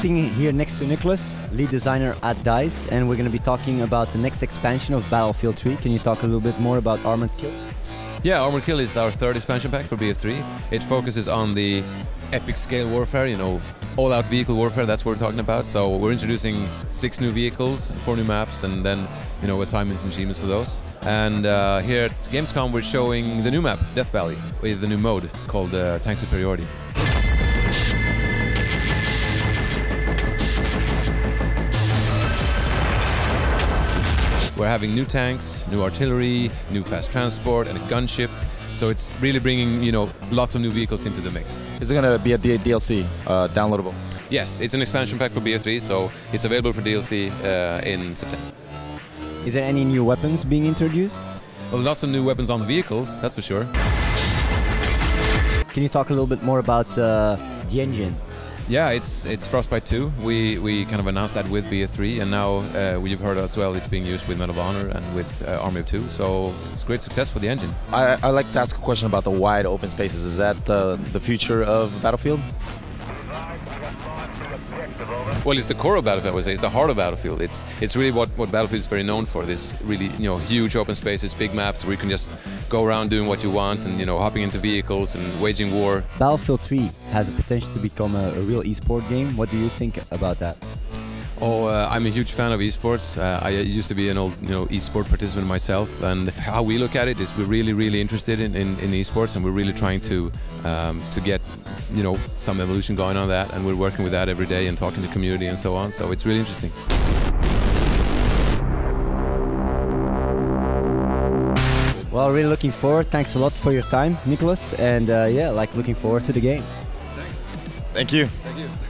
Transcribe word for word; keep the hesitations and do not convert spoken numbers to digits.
sitting here next to Niclas, lead designer at DICE, and we're going to be talking about the next expansion of Battlefield three. Can you talk a little bit more about Armored Kill? Yeah, Armored Kill is our third expansion pack for B F three. It focuses on the epic scale warfare, you know, all-out vehicle warfare, that's what we're talking about. So we're introducing six new vehicles, four new maps, and then, you know, assignments and achievements for those. And uh, here at Gamescom, we're showing the new map, Death Valley, with the new mode called uh, Tank Superiority. We're having new tanks, new artillery, new fast transport, and a gunship. So it's really bringing, you know, lots of new vehicles into the mix. Is it going to be a D L C, uh, downloadable? Yes, it's an expansion pack for B F three, so it's available for D L C uh, in September. Is there any new weapons being introduced? Well, lots of new weapons on the vehicles, that's for sure. Can you talk a little bit more about uh, the engine? Yeah, it's it's Frostbite two. We we kind of announced that with B F three, and now uh, we've heard as well it's being used with Medal of Honor and with uh, Army of Two. So it's great success for the engine. I I like to ask a question about the wide open spaces. Is that uh, the future of Battlefield? Well, it's the core of Battlefield, I would say. It's the heart of Battlefield. It's it's really what what Battlefield is very known for. This really, you know, huge open spaces, big maps where you can just go around doing what you want and, you know, hopping into vehicles and waging war. Battlefield three has the potential to become a, a real esport game. What do you think about that? Oh, uh, I'm a huge fan of esports. Uh, I used to be an old, you know, esport participant myself, and how we look at it is we're really, really interested in, in, in esports, and we're really trying to um, to get, you know, some evolution going on that, and we're working with that every day and talking to the community and so on. So it's really interesting. Well, really looking forward. Thanks a lot for your time, Niclas, and uh, yeah, like looking forward to the game. Thanks. Thank you. Thank you.